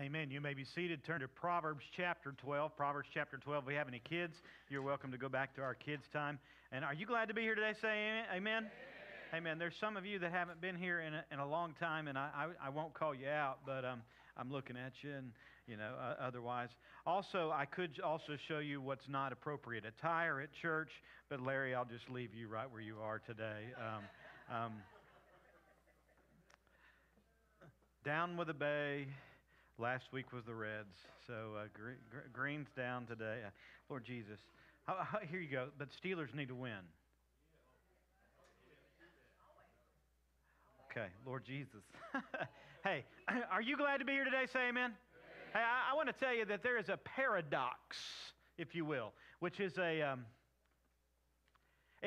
Amen. You may be seated. Turn to Proverbs chapter 12. Proverbs chapter 12. If we have any kids, you're welcome to go back to our kids' time. And are you glad to be here today? Say amen. Amen. Amen. There's some of you that haven't been here in a long time, and I won't call you out, but I'm looking at you, and otherwise. Also, I could also show you what's not appropriate attire at church, but Larry, I'll just leave you right where you are today. Down with the bay. Last week was the Reds, so green's down today. Lord Jesus, here you go. But Steelers need to win. Okay, Lord Jesus. Hey, are you glad to be here today? Say amen. Amen. Hey, I want to tell you that there is a paradox, if you will, which is it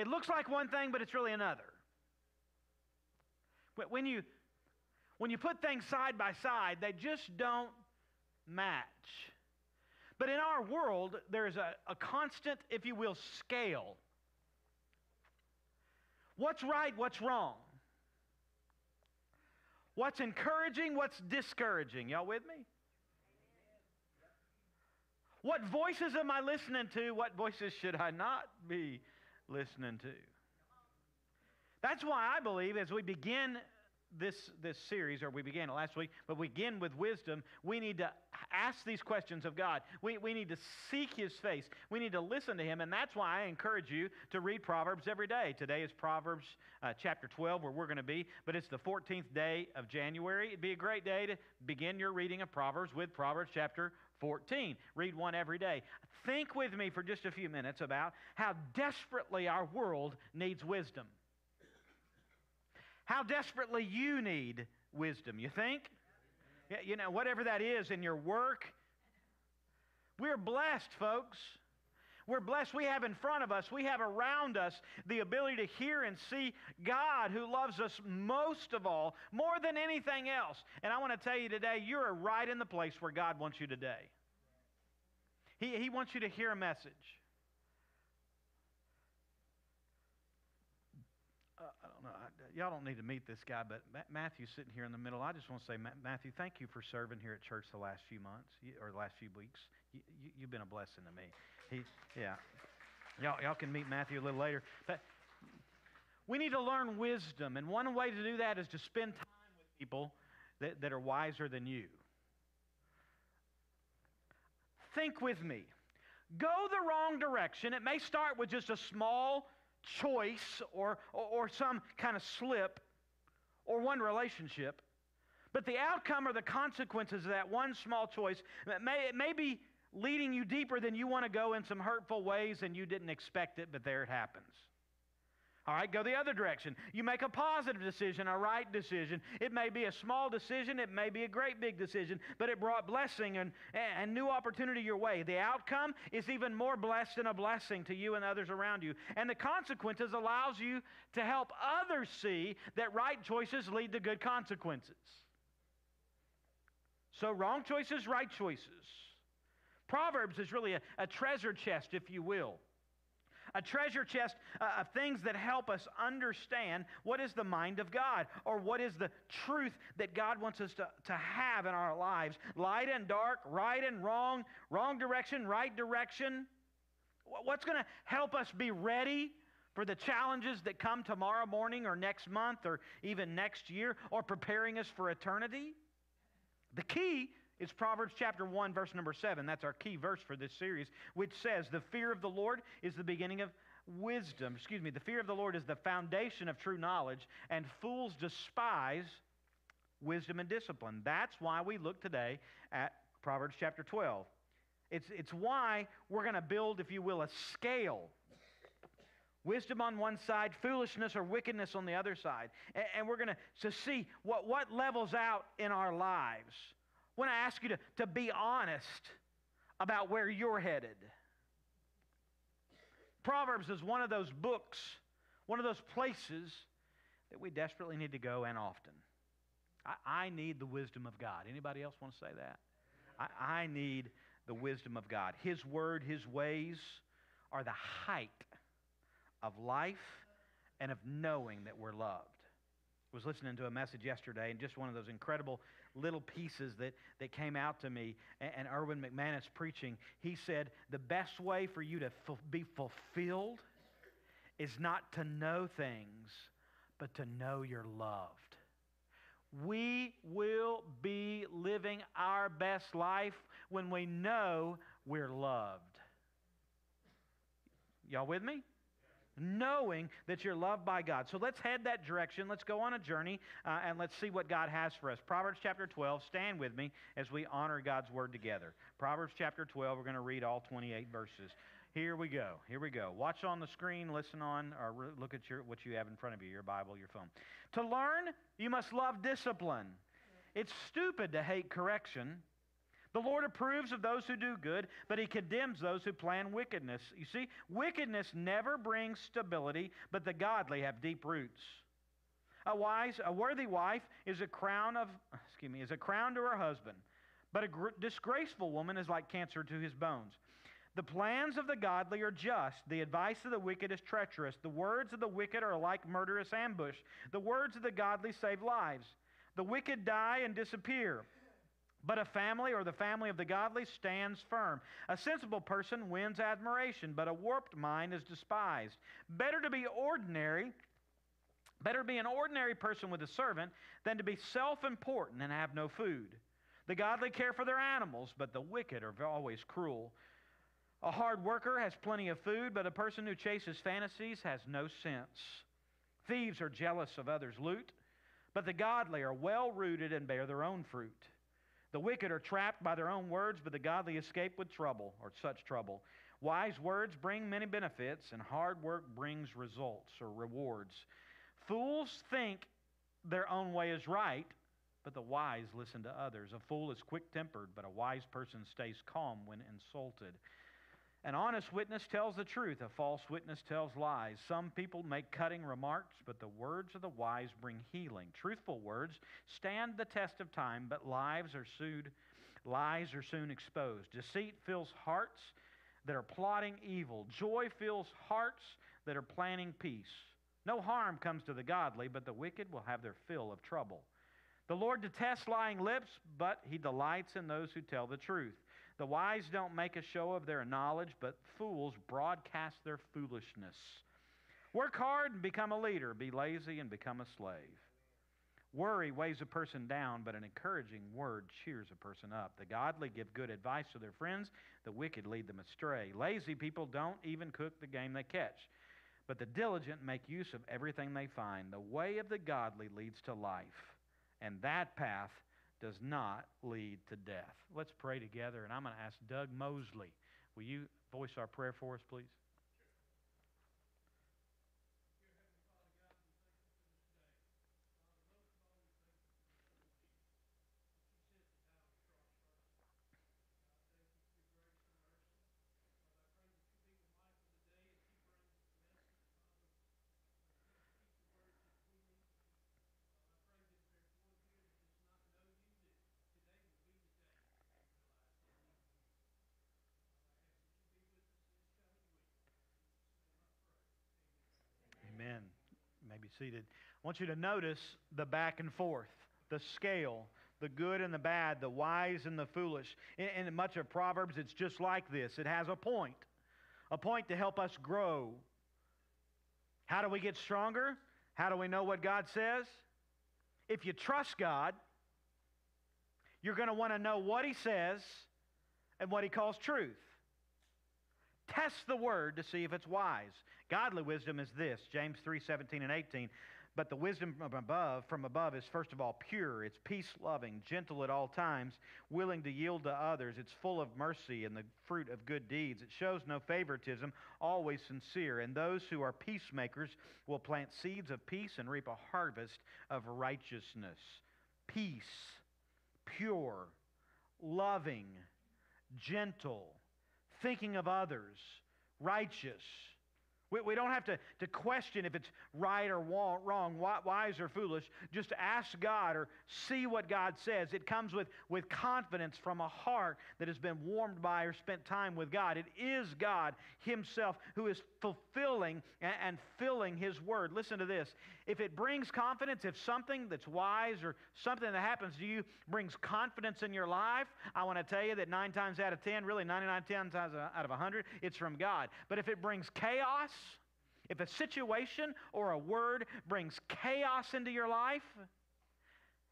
looks like one thing, but it's really another. When you put things side by side, they just don't match. But in our world, there's a constant, if you will, scale. What's right, what's wrong? What's encouraging, what's discouraging? Y'all with me? What voices am I listening to? What voices should I not be listening to? That's why I believe as we begin this series, or we began it last week, but we begin with wisdom. We need to ask these questions of God. We need to seek His face. We need to listen to Him, and that's why I encourage you to read Proverbs every day. Today is Proverbs chapter 12, where we're going to be, but it's the 14th day of January. It'd be a great day to begin your reading of Proverbs with Proverbs chapter 14. Read one every day. Think with me for just a few minutes about how desperately our world needs wisdom. How desperately you need wisdom, you think? Yeah, whatever that is in your work. We're blessed, folks. We're blessed. We have in front of us, we have around us the ability to hear and see God who loves us most of all, more than anything else. And I want to tell you today, you're right in the place where God wants you today. He wants you to hear a message. I don't know, y'all don't need to meet this guy, but Matthew's sitting here in the middle. I just want to say, Matthew, thank you for serving here at church the last few months, or the last few weeks. You've been a blessing to me. Y'all can meet Matthew a little later. But we need to learn wisdom, and one way to do that is to spend time with people that are wiser than you. Think with me. Go the wrong direction. It may start with just a small choice or some kind of slip or one relationship, but the outcome or the consequences of that one small choice may be leading you deeper than you want to go in some hurtful ways, and you didn't expect it, but there it happens. All right, go the other direction. You make a positive decision, a right decision. It may be a small decision, it may be a great big decision, but it brought blessing and new opportunity your way. The outcome is even more blessed and a blessing to you and others around you. And the consequences allows you to help others see that right choices lead to good consequences. So wrong choices, right choices. Proverbs is really a treasure chest, if you will. A treasure chest of things that help us understand what is the mind of God, or what is the truth that God wants us to have in our lives. Light and dark, right and wrong, wrong direction, right direction. What's going to help us be ready for the challenges that come tomorrow morning or next month or even next year, or preparing us for eternity? The key is Proverbs chapter 1, verse number 7. That's our key verse for this series, which says, the fear of the Lord is the beginning of wisdom. The fear of the Lord is the foundation of true knowledge, and fools despise wisdom and discipline. That's why we look today at Proverbs chapter 12. It's why we're going to build, if you will, a scale. Wisdom on one side, foolishness or wickedness on the other side. And we're going to see what levels out in our lives. When I ask you to be honest about where you're headed. Proverbs is one of those books, one of those places that we desperately need to go, and often. I need the wisdom of God. Anybody else want to say that? I need the wisdom of God. His word, His ways are the height of life and of knowing that we're loved. I was listening to a message yesterday, and just one of those incredible little pieces that came out to me. And Erwin McManus preaching, he said, the best way for you to be fulfilled is not to know things, but to know you're loved. We will be living our best life when we know we're loved. Y'all with me? Knowing that you're loved by God. So let's head that direction. Let's go on a journey, and let's see what God has for us. Proverbs chapter 12, stand with me as we honor God's word together. Proverbs chapter 12, we're going to read all 28 verses. Here we go. Here we go. Watch on the screen, listen on, or look at what you have in front of you, your Bible, your phone. To learn, you must love discipline. It's stupid to hate correction. The Lord approves of those who do good, but He condemns those who plan wickedness. You see, wickedness never brings stability, but the godly have deep roots. A worthy wife is a crown to her husband, but a disgraceful woman is like cancer to his bones. The plans of the godly are just. The advice of the wicked is treacherous. The words of the wicked are like murderous ambush. The words of the godly save lives. The wicked die and disappear, but a family, or the family of the godly, stands firm. A sensible person wins admiration, but a warped mind is despised. Better be an ordinary person with a servant than to be self-important and have no food. The godly care for their animals, but the wicked are always cruel. A hard worker has plenty of food, but a person who chases fantasies has no sense. Thieves are jealous of others' loot, but the godly are well-rooted and bear their own fruit. The wicked are trapped by their own words, but the godly escape with trouble, or such trouble. Wise words bring many benefits, and hard work brings results or rewards. Fools think their own way is right, but the wise listen to others. A fool is quick-tempered, but a wise person stays calm when insulted. An honest witness tells the truth. A false witness tells lies. Some people make cutting remarks, but the words of the wise bring healing. Truthful words stand the test of time, but lies are soon exposed. Deceit fills hearts that are plotting evil. Joy fills hearts that are planning peace. No harm comes to the godly, but the wicked will have their fill of trouble. The Lord detests lying lips, but He delights in those who tell the truth. The wise don't make a show of their knowledge, but fools broadcast their foolishness. Work hard and become a leader. Be lazy and become a slave. Worry weighs a person down, but an encouraging word cheers a person up. The godly give good advice to their friends. The wicked lead them astray. Lazy people don't even cook the game they catch, but the diligent make use of everything they find. The way of the godly leads to life, and that path does not lead to death. Let's pray together, and I'm going to ask Doug Moseley. Will you voice our prayer for us, please? Seated. I want you to notice the back and forth, the scale, the good and the bad, the wise and the foolish. In much of Proverbs, it's just like this. It has a point to help us grow. How do we get stronger? How do we know what God says? If you trust God, you're going to want to know what He says and what He calls truth. Test the word to see if it's wise. Godly wisdom is this, James 3:17 and 18. But the wisdom from above is first of all pure. It's peace-loving, gentle at all times, willing to yield to others. It's full of mercy and the fruit of good deeds. It shows no favoritism, always sincere. And those who are peacemakers will plant seeds of peace and reap a harvest of righteousness. Peace, pure, loving, gentle, thinking of others, righteous, We don't have to question if it's right or wrong, wise or foolish. Just ask God or see what God says. It comes with confidence from a heart that has been warmed by or spent time with God. It is God Himself who is fulfilling and filling His Word. Listen to this. If it brings confidence, if something that's wise or something that happens to you brings confidence in your life, I want to tell you that 9 times out of 10, really 99 times out of 100, it's from God. But if it brings chaos, if a situation or a word brings chaos into your life,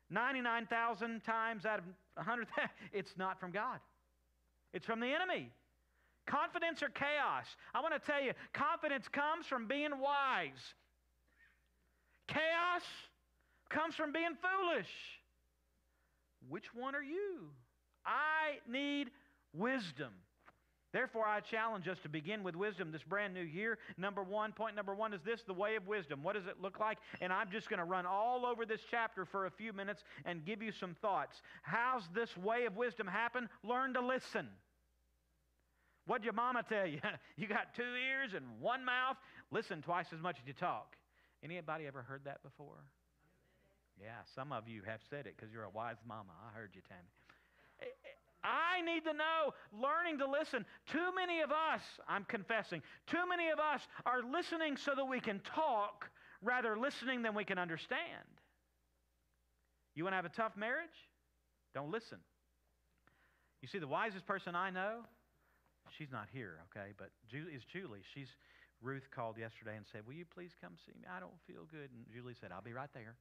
99,000 times out of 100, it's not from God. It's from the enemy. Confidence or chaos? I want to tell you, confidence comes from being wise. Chaos comes from being foolish. Which one are you? I need wisdom. Therefore, I challenge us to begin with wisdom this brand new year. Point number one is this, the way of wisdom. What does it look like? And I'm just going to run all over this chapter for a few minutes and give you some thoughts. How's this way of wisdom happen? Learn to listen. What'd your mama tell you? You got 2 ears and 1 mouth. Listen twice as much as you talk. Anybody ever heard that before? Yeah, some of you have said it because you're a wise mama. I heard you, Tammy. I need to know, learning to listen. Too many of us, I'm confessing, too many of us are listening so that we can talk rather listening than we can understand. You want to have a tough marriage? Don't listen. You see, the wisest person I know, she's not here, okay, but is Julie. Ruth called yesterday and said, will you please come see me? I don't feel good. And Julie said, I'll be right there.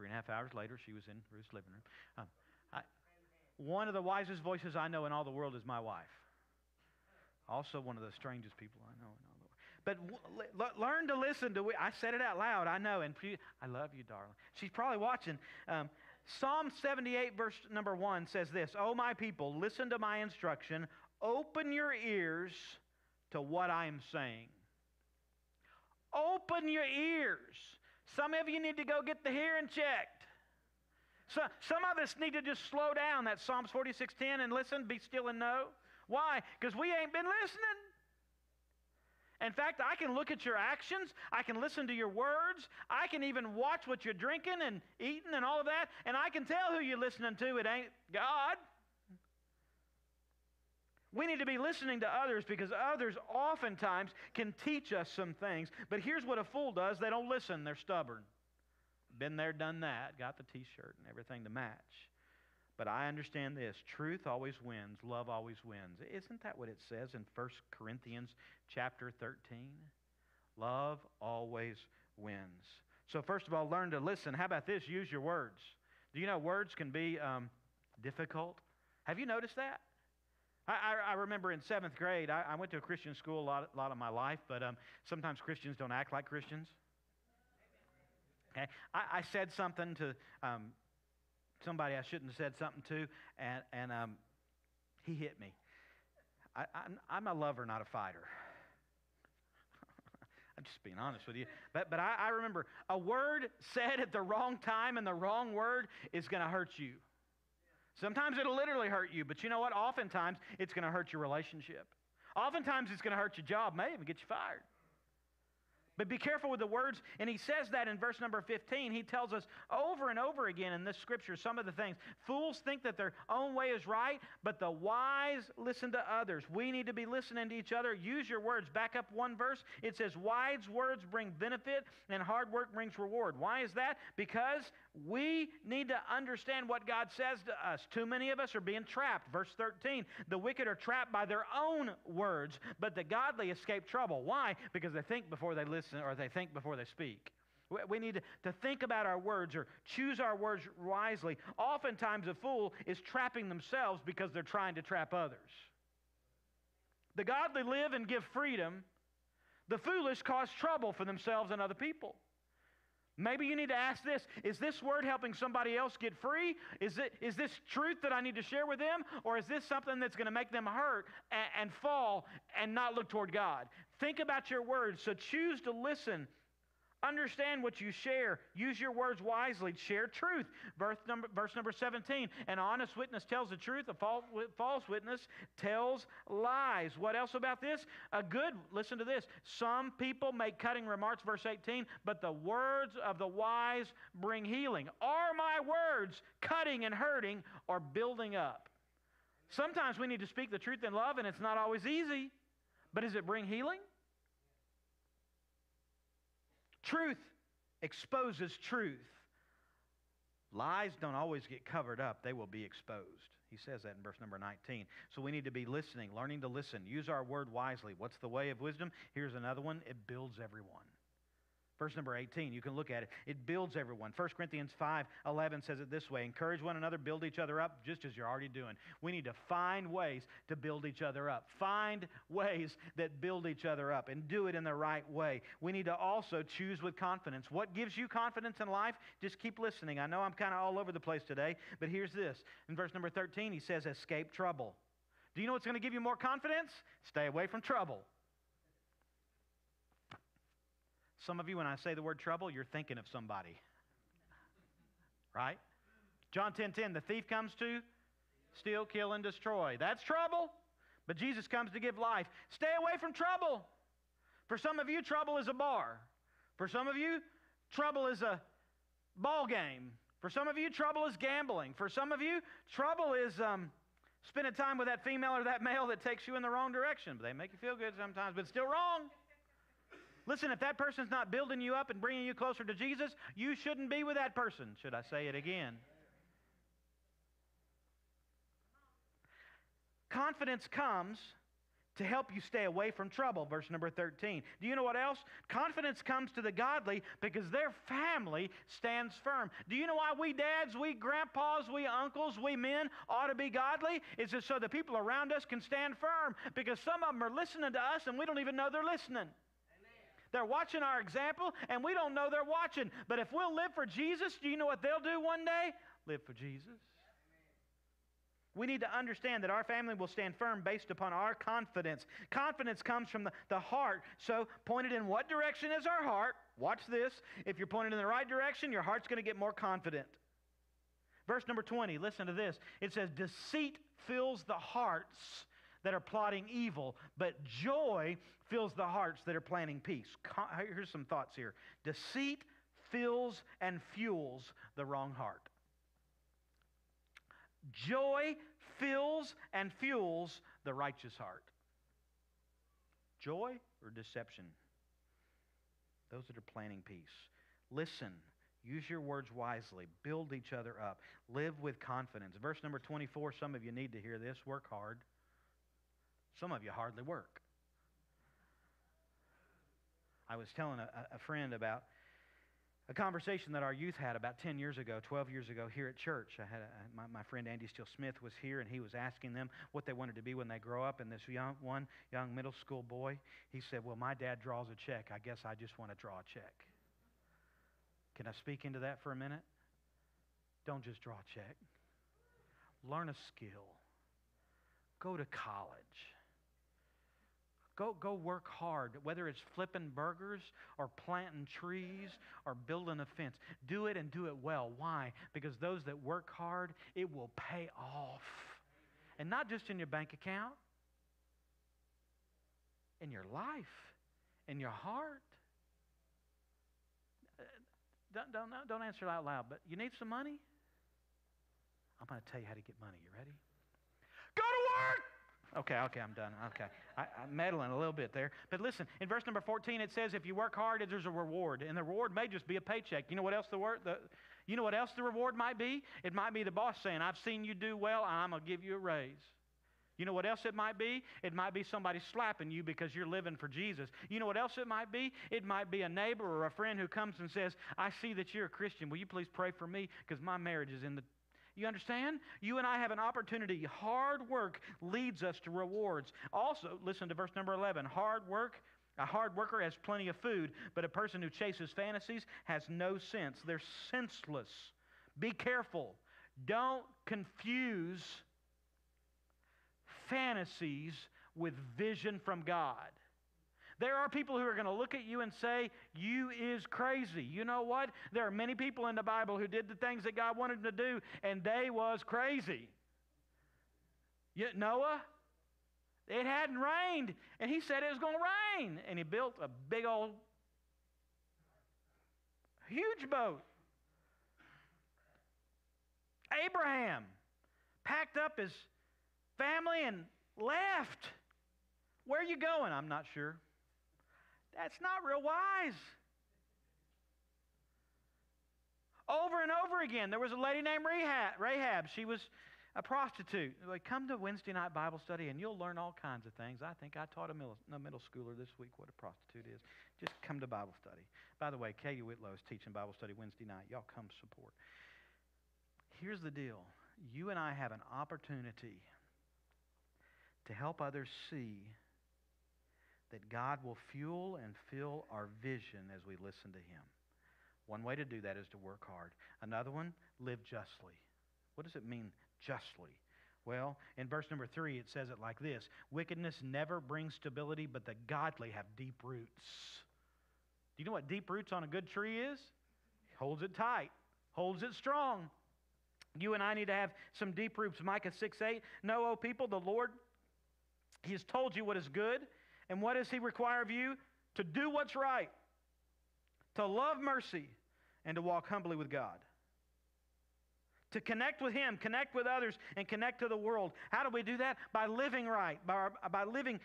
3.5 hours later, she was in Ruth's living room. One of the wisest voices I know in all the world is my wife. Also one of the strangest people I know in all the world. But learn to listen to. I said it out loud, I know. And I love you, darling. She's probably watching. Psalm 78, verse number 1 says this, O my people, listen to my instruction. Open your ears to what I am saying. Open your ears. Some of you need to go get the hearing checked. So, some of us need to just slow down. That's Psalms 46:10 and listen, be still and know. Why? Because we ain't been listening. In fact, I can look at your actions. I can listen to your words. I can even watch what you're drinking and eating and all of that. And I can tell who you're listening to. It ain't God. We need to be listening to others because others oftentimes can teach us some things. But here's what a fool does. They don't listen. They're stubborn. Been there, done that, got the T-shirt and everything to match. But I understand this. Truth always wins. Love always wins. Isn't that what it says in 1 Corinthians chapter 13? Love always wins. So first of all, learn to listen. How about this? Use your words. Do you know words can be difficult? Have you noticed that? I remember in 7th grade, I went to a Christian school a lot of my life, but sometimes Christians don't act like Christians. Okay, I said something to somebody I shouldn't have said something to, and he hit me. I'm a lover, not a fighter. I'm just being honest with you. But I remember a word said at the wrong time and the wrong word is going to hurt you. Sometimes it'll literally hurt you, but you know what? Oftentimes, it's going to hurt your relationship. Oftentimes, it's going to hurt your job, may even get you fired. But be careful with the words, and he says that in verse number 15. He tells us over and over again in this scripture some of the things. Fools think that their own way is right, but the wise listen to others. We need to be listening to each other. Use your words. Back up one verse. It says, wise words bring benefit, and hard work brings reward. Why is that? Because we need to understand what God says to us. Too many of us are being trapped. Verse 13, the wicked are trapped by their own words, but the godly escape trouble. Why? Because they think before they listen, or they think before they speak. We need to think about our words or choose our words wisely. Oftentimes a fool is trapping themselves because they're trying to trap others. The godly live and give freedom. The foolish cause trouble for themselves and other people. Maybe you need to ask this, is this word helping somebody else get free? Is this truth that I need to share with them? Or is this something that's going to make them hurt and fall and not look toward God? Think about your words. So choose to listen. Understand what you share. Use your words wisely. Share truth. Verse number 17, an honest witness tells the truth. A false witness tells lies. What else about this? Listen to this. Some people make cutting remarks, verse 18, but the words of the wise bring healing. Are my words cutting and hurting or building up? Sometimes we need to speak the truth in love, and it's not always easy, but does it bring healing? Truth exposes truth. Lies don't always get covered up. They will be exposed. He says that in verse number 19. So we need to be listening, learning to listen. Use our word wisely. What's the way of wisdom? Here's another one. It builds everyone. Verse number 18, you can look at it. It builds everyone. 1 Corinthians 5:11 says it this way. Encourage one another, build each other up, just as you're already doing. We need to find ways to build each other up. Find ways that build each other up and do it in the right way. We need to also choose with confidence. What gives you confidence in life? Just keep listening. I know I'm kind of all over the place today, but here's this. In verse number 13, he says, escape trouble. Do you know what's going to give you more confidence? Stay away from trouble. Some of you, when I say the word trouble, you're thinking of somebody, right? John 10:10, the thief comes to steal, kill, and destroy. That's trouble, but Jesus comes to give life. Stay away from trouble. For some of you, trouble is a bar. For some of you, trouble is a ball game. For some of you, trouble is gambling. For some of you, trouble is spending time with that female or that male that takes you in the wrong direction. But they make you feel good sometimes, but it's still wrong. Listen, if that person's not building you up and bringing you closer to Jesus, you shouldn't be with that person. Should I say it again? Confidence comes to help you stay away from trouble, verse number 13. Do you know what else? Confidence comes to the godly because their family stands firm. Do you know why we dads, we grandpas, we uncles, we men ought to be godly? It's just so the people around us can stand firm, because some of them are listening to us and we don't even know they're listening. They're watching our example, and we don't know they're watching. But if we'll live for Jesus, do you know what they'll do one day? Live for Jesus. We need to understand that our family will stand firm based upon our confidence. Confidence comes from the heart. So pointed in what direction is our heart? Watch this. If you're pointed in the right direction, your heart's going to get more confident. Verse number 20, listen to this. It says, deceit fills the hearts that are plotting evil, but joy fills the hearts that are planning peace. Here's some thoughts here. Deceit fills and fuels the wrong heart. Joy fills and fuels the righteous heart. Joy or deception? Those that are planning peace. Listen. Use your words wisely. Build each other up. Live with confidence. Verse number 24, some of you need to hear this. Work hard. Some of you hardly work. I was telling a friend about a conversation that our youth had about 10 years ago, 12 years ago here at church. I had my friend Andy Steele Smith was here, and he was asking them what they wanted to be when they grow up. And this young middle school boy, he said, well, my dad draws a check. I guess I just want to draw a check. Can I speak into that for a minute? Don't just draw a check. Learn a skill. Go to college. Go work hard, whether it's flipping burgers or planting trees or building a fence. Do it and do it well. Why? Because those that work hard, it will pay off. And not just in your bank account, in your life, in your heart. Don't answer it out loud, but you need some money? I'm going to tell you how to get money. You ready? Go to work! Okay, I'm done. Okay, I'm meddling a little bit there. But listen, in verse number 14, it says, if you work hard, there's a reward. And the reward may just be a paycheck. You know what else you know what else the reward might be? It might be the boss saying, I've seen you do well, I'm going to give you a raise. You know what else it might be? It might be somebody slapping you because you're living for Jesus. You know what else it might be? It might be a neighbor or a friend who comes and says, I see that you're a Christian. Will you please pray for me because my marriage is in the... You understand? You and I have an opportunity. Hard work leads us to rewards. Also, listen to verse number 11. Hard work, a hard worker has plenty of food, but a person who chases fantasies has no sense. They're senseless. Be careful. Don't confuse fantasies with vision from God. There are people who are going to look at you and say, you is crazy. You know what? There are many people in the Bible who did the things that God wanted them to do, and they was crazy. Yet Noah, it hadn't rained, and he said it was going to rain. And he built a big old, huge boat. Abraham packed up his family and left. Where are you going? I'm not sure. That's not real wise. Over and over again, there was a lady named Rahab. She was a prostitute. Like, come to Wednesday night Bible study and you'll learn all kinds of things. I think I taught a middle schooler this week what a prostitute is. Just come to Bible study. By the way, Kay Whitlow is teaching Bible study Wednesday night. Y'all come support. Here's the deal. You and I have an opportunity to help others see that God will fuel and fill our vision as we listen to Him. One way to do that is to work hard. Another one, live justly. What does it mean, justly? Well, in verse number 3, it says it like this: wickedness never brings stability, but the godly have deep roots. Do you know what deep roots on a good tree is? It holds it tight, holds it strong. You and I need to have some deep roots. Micah 6:8, know, O people, the Lord, He has told you what is good, and what does He require of you? To do what's right, to love mercy, and to walk humbly with God. To connect with Him, connect with others, and connect to the world. How do we do that? By living right, by living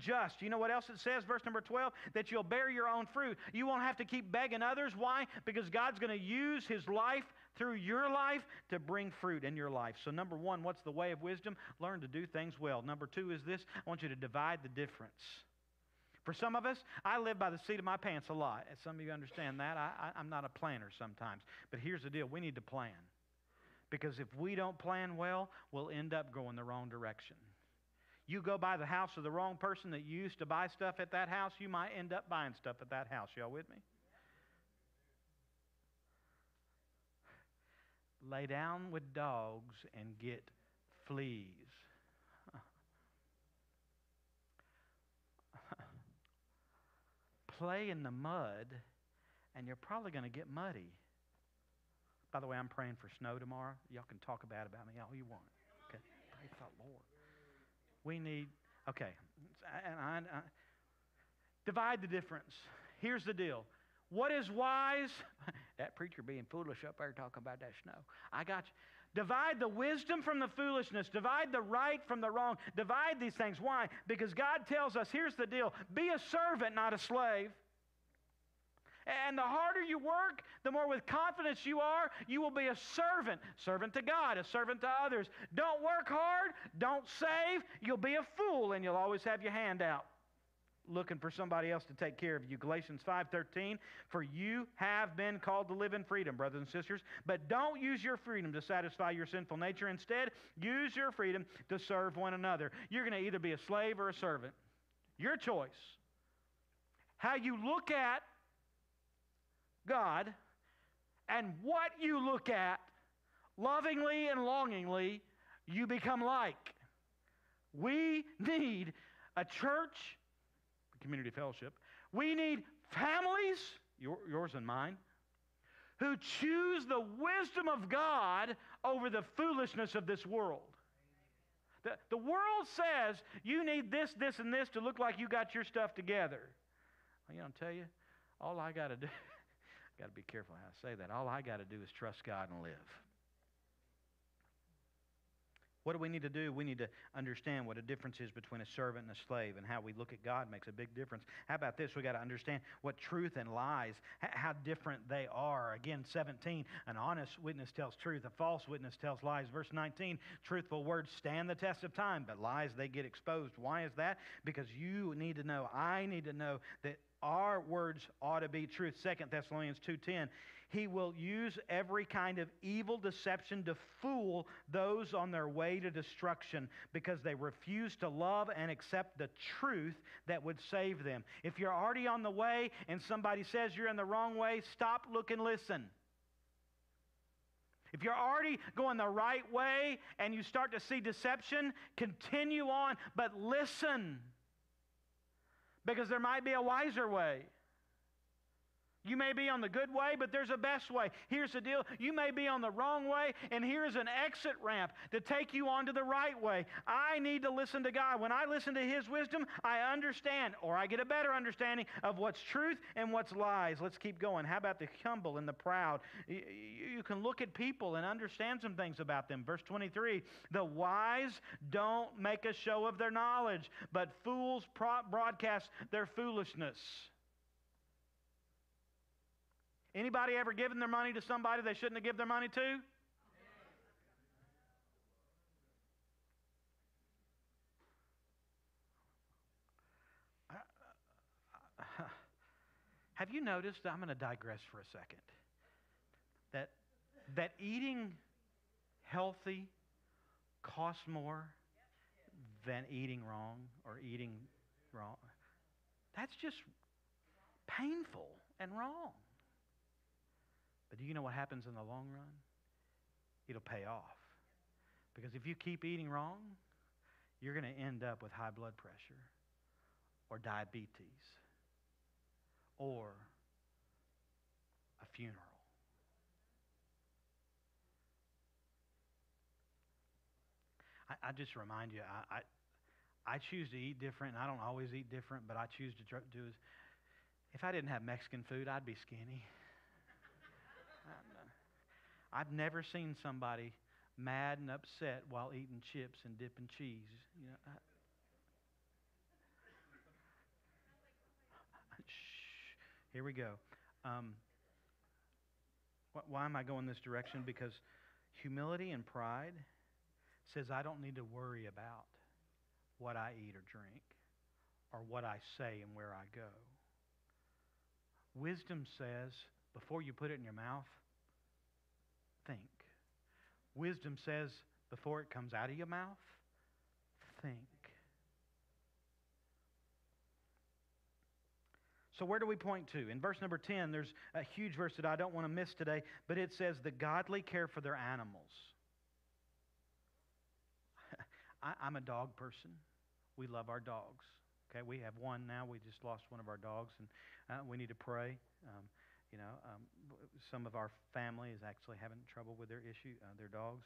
just. You know what else it says? Verse number 12, that you'll bear your own fruit. You won't have to keep begging others. Why? Because God's going to use His life through your life to bring fruit in your life. So number 1, what's the way of wisdom? Learn to do things well. Number 2 is this: I want you to divide the difference. For some of us, I live by the seat of my pants a lot. As some of you understand that, I'm not a planner sometimes. But here's the deal, we need to plan. Because if we don't plan well, we'll end up going the wrong direction. You go by the house of the wrong person that you used to buy stuff at that house, you might end up buying stuff at that house. Y'all with me? Lay down with dogs and get fleas. Play in the mud, and you're probably going to get muddy. By the way, I'm praying for snow tomorrow. Y'all can talk bad about me all you want. Okay, praise the Lord. We need, okay, and I divide the difference. Here's the deal. What is wise? That preacher being foolish up there talking about that snow. I got you. Divide the wisdom from the foolishness. Divide the right from the wrong. Divide these things. Why? Because God tells us, here's the deal. Be a servant, not a slave. And the harder you work, the more with confidence you are, you will be a servant. Servant to God, a servant to others. Don't work hard. Don't save. You'll be a fool and you'll always have your hand out, looking for somebody else to take care of you. Galatians 5:13, for you have been called to live in freedom, brothers and sisters, but don't use your freedom to satisfy your sinful nature. Instead, use your freedom to serve one another. You're going to either be a slave or a servant. Your choice. How you look at God and what you look at lovingly and longingly, you become like. We need a church, a community fellowship. We need families, yours and mine, who choose the wisdom of God over the foolishness of this world. The world says you need this, this, and this to look like you got your stuff together. Well, you know, I'll tell you, all I got to do... Got to be careful how I say that. All I got to do is trust God and live. What do we need to do? We need to understand what a difference is between a servant and a slave, and how we look at God makes a big difference. How about this? We got to understand what truth and lies, how different they are. Again, 17, an honest witness tells truth, a false witness tells lies. Verse 19, truthful words stand the test of time, but lies, they get exposed. Why is that? Because you need to know, I need to know that our words ought to be truth. 2 Thessalonians 2:10, He will use every kind of evil deception to fool those on their way to destruction because they refuse to love and accept the truth that would save them. If you're already on the way and somebody says you're in the wrong way, stop, look, and listen. If you're already going the right way and you start to see deception, continue on, but listen. because there might be a wiser way. You may be on the good way, but there's a best way. Here's the deal. You may be on the wrong way, and here's an exit ramp to take you onto the right way. I need to listen to God. When I listen to His wisdom, I understand, or I get a better understanding of what's truth and what's lies. Let's keep going. How about the humble and the proud? You can look at people and understand some things about them. Verse 23, the wise don't make a show of their knowledge, but fools broadcast their foolishness. Anybody ever given their money to somebody they shouldn't have given their money to? Have you noticed, I'm going to digress for a second, that eating healthy costs more than eating wrong or eating wrong? That's just painful and wrong. But do you know what happens in the long run? It'll pay off. Because if you keep eating wrong, you're going to end up with high blood pressure or diabetes or a funeral. I just remind you, I choose to eat different, and I don't always eat different, but I choose to do is, if I didn't have Mexican food, I'd be skinny. I've never seen somebody mad and upset while eating chips and dipping cheese. You know, here we go. Why am I going this direction? Because humility and pride says I don't need to worry about what I eat or drink or what I say and where I go. Wisdom says, before you put it in your mouth, think. Wisdom says, before it comes out of your mouth, think. So where do we point to? In verse number 10, there's a huge verse that I don't want to miss today, but it says, the godly care for their animals. I'm a dog person. We love our dogs. Okay, we have one now. We just lost one of our dogs, and we need to pray. Some of our family is actually having trouble with their issue, their dogs.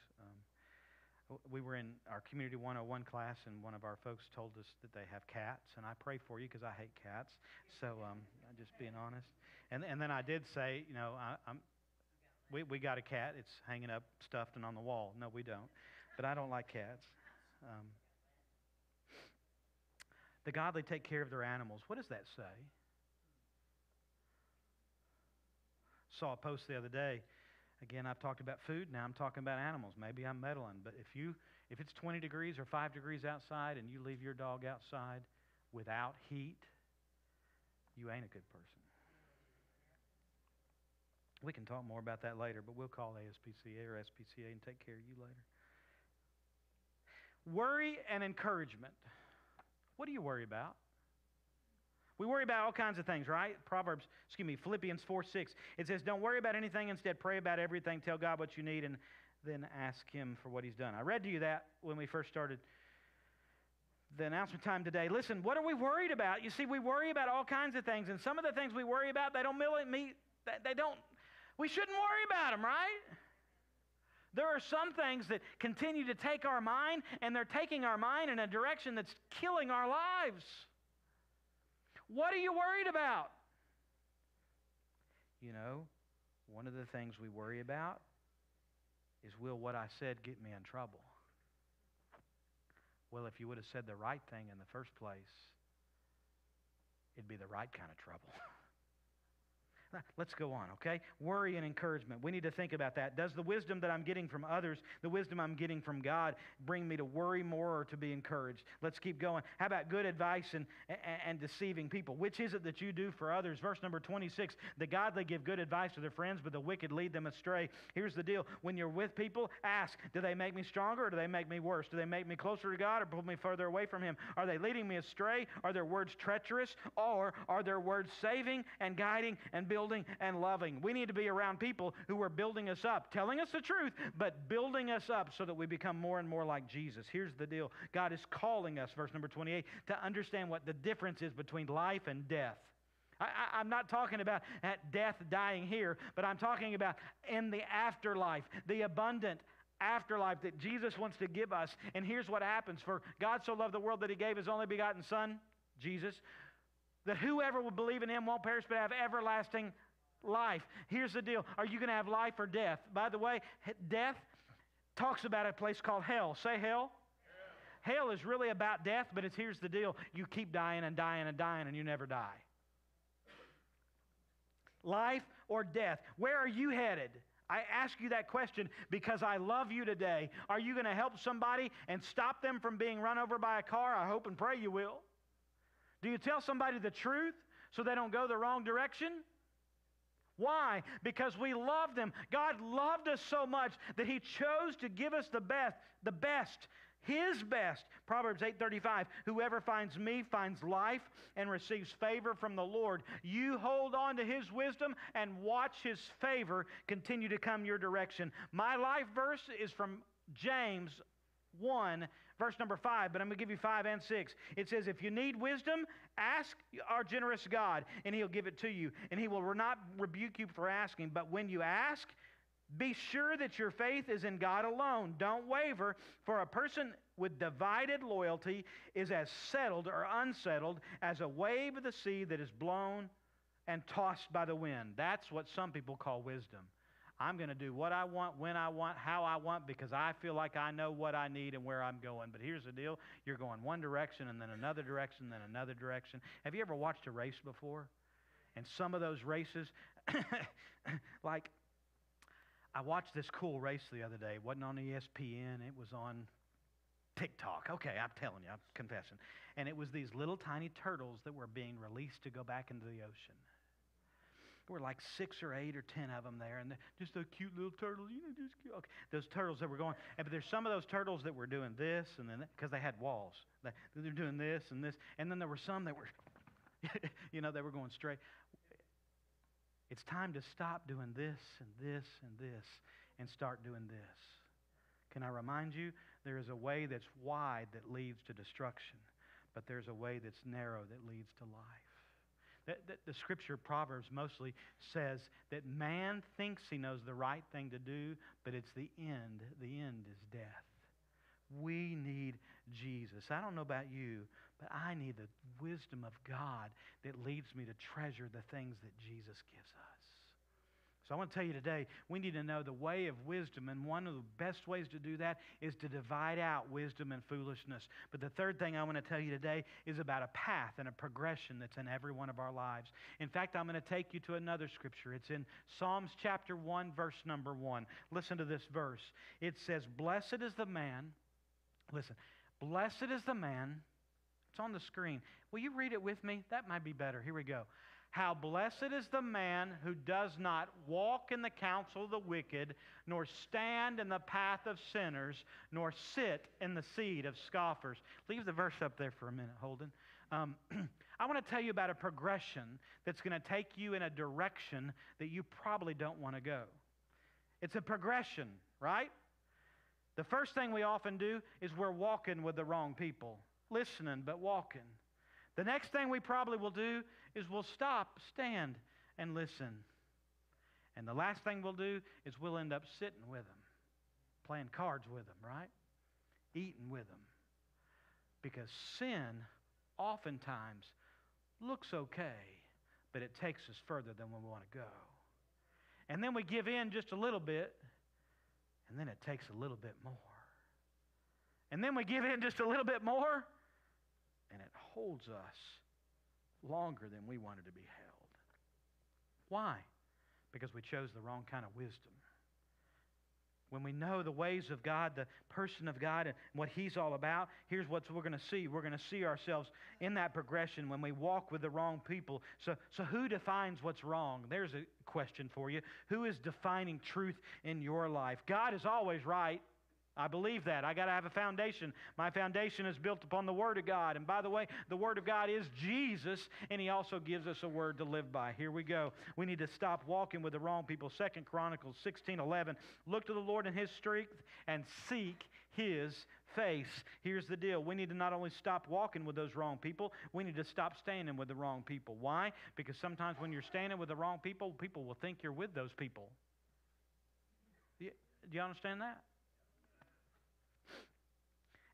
We were in our Community 101 class, and one of our folks told us that they have cats, and I pray for you because I hate cats. So just being honest. And then I did say, you know, we got a cat. It's hanging up, stuffed, and on the wall. No, we don't. But I don't like cats. The godly take care of their animals. What does that say? Saw a post the other day. Again, I've talked about food. Now I'm talking about animals. Maybe I'm meddling, but if it's 20 degrees or 5 degrees outside and you leave your dog outside without heat, you ain't a good person. We can talk more about that later, but we'll call ASPCA or SPCA and take care of you later. Worry and encouragement. What do you worry about? We worry about all kinds of things, right? Philippians 4:6. It says, don't worry about anything. Instead, pray about everything. Tell God what you need and then ask Him for what He's done. I read to you that when we first started the announcement time today. Listen, what are we worried about? You see, we worry about all kinds of things. And some of the things we worry about, we shouldn't worry about them, right? There are some things that continue to take our mind, and they're taking our mind in a direction that's killing our lives. What are you worried about? You know, one of the things we worry about is, will what I said get me in trouble? Well, if you would have said the right thing in the first place, it'd be the right kind of trouble. Let's go on, okay? Worry and encouragement. We need to think about that. Does the wisdom that I'm getting from others, the wisdom I'm getting from God, bring me to worry more or to be encouraged? Let's keep going. How about good advice and deceiving people? Which is it that you do for others? Verse number 26, the godly give good advice to their friends, but the wicked lead them astray. Here's the deal. When you're with people, ask, do they make me stronger or do they make me worse? Do they make me closer to God or pull me further away from Him? Are they leading me astray? Are their words treacherous? Or are their words saving and guiding and building? building and loving. We need to be around people who are building us up, telling us the truth, but building us up so that we become more and more like Jesus. Here's the deal. God is calling us, verse number 28, to understand what the difference is between life and death. I'm not talking about at death dying here, but I'm talking about in the afterlife, the abundant afterlife that Jesus wants to give us. And here's what happens. For God so loved the world that he gave his only begotten Son, Jesus, that whoever will believe in him won't perish but have everlasting life. Here's the deal. Are you going to have life or death? By the way, death talks about a place called hell. Say hell. Yeah. Hell is really about death, but here's the deal. You keep dying and dying and dying, and you never die. Life or death? Where are you headed? I ask you that question because I love you today. Are you going to help somebody and stop them from being run over by a car? I hope and pray you will. Do you tell somebody the truth so they don't go the wrong direction? Why? Because we love them. God loved us so much that he chose to give us the best, his best. Proverbs 8:35, whoever finds me finds life and receives favor from the Lord. You hold on to his wisdom and watch his favor continue to come your direction. My life verse is from James 1, verse number 5, but I'm going to give you 5 and 6. It says, if you need wisdom, ask our generous God, and he'll give it to you, and he will not rebuke you for asking. But when you ask, be sure that your faith is in God alone. Don't waver, for a person with divided loyalty is as settled or unsettled as a wave of the sea that is blown and tossed by the wind. That's what some people call wisdom. I'm going to do what I want, when I want, how I want, because I feel like I know what I need and where I'm going. But here's the deal. You're going one direction and then another direction and then another direction. Have you ever watched a race before? And some of those races, like I watched this cool race the other day. It wasn't on ESPN. It was on TikTok. Okay, I'm telling you. I'm confessing. And it was these little tiny turtles that were being released to go back into the ocean. There were like 6 or 8 or 10 of them there, and just a cute little turtle. You know, just cute. Okay. Those turtles that were going, but there's some of those turtles that were doing this, and then because they had walls, they're doing this, and then there were some that were, you know, they were going straight. It's time to stop doing this and this and this, and start doing this. Can I remind you? There is a way that's wide that leads to destruction, but there's a way that's narrow that leads to life. The scripture, Proverbs mostly, says that man thinks he knows the right thing to do, but it's the end. The end is death. We need Jesus. I don't know about you, but I need the wisdom of God that leads me to treasure the things that Jesus gives us. So I want to tell you today, we need to know the way of wisdom, and one of the best ways to do that is to divide out wisdom and foolishness. But the third thing I want to tell you today is about a path and a progression that's in every one of our lives. In fact, I'm going to take you to another scripture. It's in Psalms chapter 1, verse number 1. Listen to this verse. It says, blessed is the man, listen, blessed is the man, it's on the screen. Will you read it with me? That might be better. Here we go. How blessed is the man who does not walk in the counsel of the wicked, nor stand in the path of sinners, nor sit in the seat of scoffers. Leave the verse up there for a minute, Holden. I want to tell you about a progression that's going to take you in a direction that you probably don't want to go. It's a progression, right? The first thing we often do is we're walking with the wrong people, listening but walking. The next thing we probably will do is we'll stop, stand, and listen. And the last thing we'll do is we'll end up sitting with them, playing cards with them, right? Eating with them. Because sin oftentimes looks okay, but it takes us further than we want to go. And then we give in just a little bit, and then it takes a little bit more. And then we give in just a little bit more, and it holds us longer than we wanted to be held. Why? Because we chose the wrong kind of wisdom. When we know the ways of God, the person of God, and what he's all about, here's what we're going to see. We're going to see ourselves in that progression when we walk with the wrong people. So who defines what's wrong? There's a question for you. Who is defining truth in your life? God is always right. I believe that. I got to have a foundation. My foundation is built upon the Word of God. And by the way, the Word of God is Jesus, and He also gives us a word to live by. Here we go. We need to stop walking with the wrong people. 2 Chronicles 16:11. Look to the Lord in His strength and seek His face. Here's the deal. We need to not only stop walking with those wrong people, we need to stop standing with the wrong people. Why? Because sometimes when you're standing with the wrong people, people will think you're with those people. Do you understand that?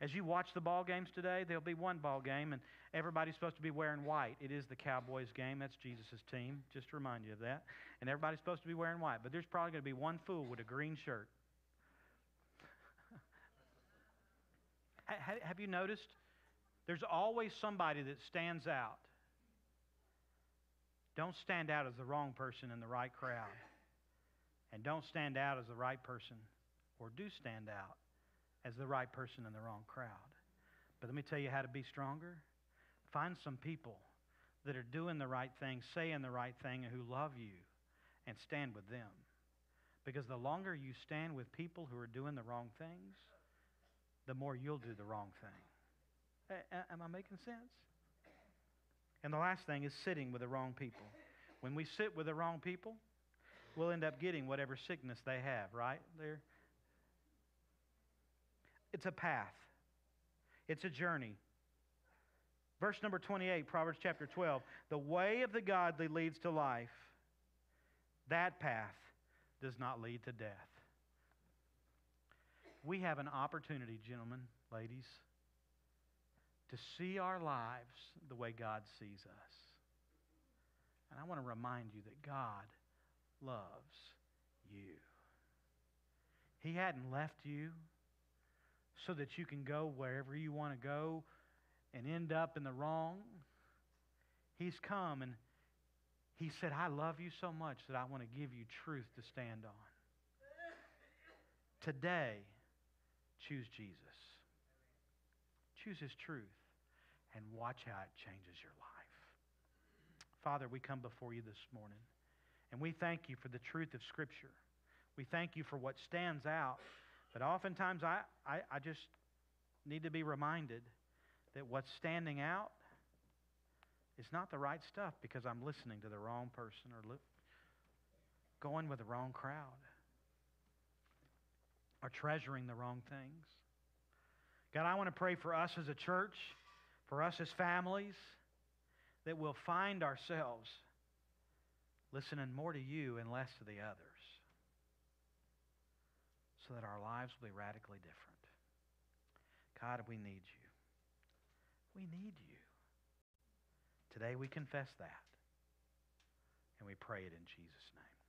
As you watch the ball games today, there'll be one ball game, and everybody's supposed to be wearing white. It is the Cowboys game. That's Jesus' team, just to remind you of that. And everybody's supposed to be wearing white, but there's probably going to be one fool with a green shirt. Have you noticed? There's always somebody that stands out. Don't stand out as the wrong person in the right crowd. And don't stand out as the right person, or do stand out as the right person in the wrong crowd. But let me tell you how to be stronger. Find some people that are doing the right thing, saying the right thing, and who love you, and stand with them. Because the longer you stand with people who are doing the wrong things, the more you'll do the wrong thing. Am I making sense? And the last thing is sitting with the wrong people. When we sit with the wrong people, we'll end up getting whatever sickness they have, right? It's a path. It's a journey. Verse number 28, Proverbs chapter 12. The way of the godly leads to life. That path does not lead to death. We have an opportunity, gentlemen, ladies, to see our lives the way God sees us. And I want to remind you that God loves you. He hadn't left you so that you can go wherever you want to go and end up in the wrong. He's come and He said, I love you so much that I want to give you truth to stand on. Today, choose Jesus. Choose His truth and watch how it changes your life. Father, we come before You this morning, and we thank You for the truth of Scripture. We thank You for what stands out. But oftentimes I just need to be reminded that what's standing out is not the right stuff because I'm listening to the wrong person or going with the wrong crowd or treasuring the wrong things. God, I want to pray for us as a church, for us as families, that we'll find ourselves listening more to You and less to the others, so that our lives will be radically different. God, we need You. We need You. Today we confess that, and we pray it in Jesus' name.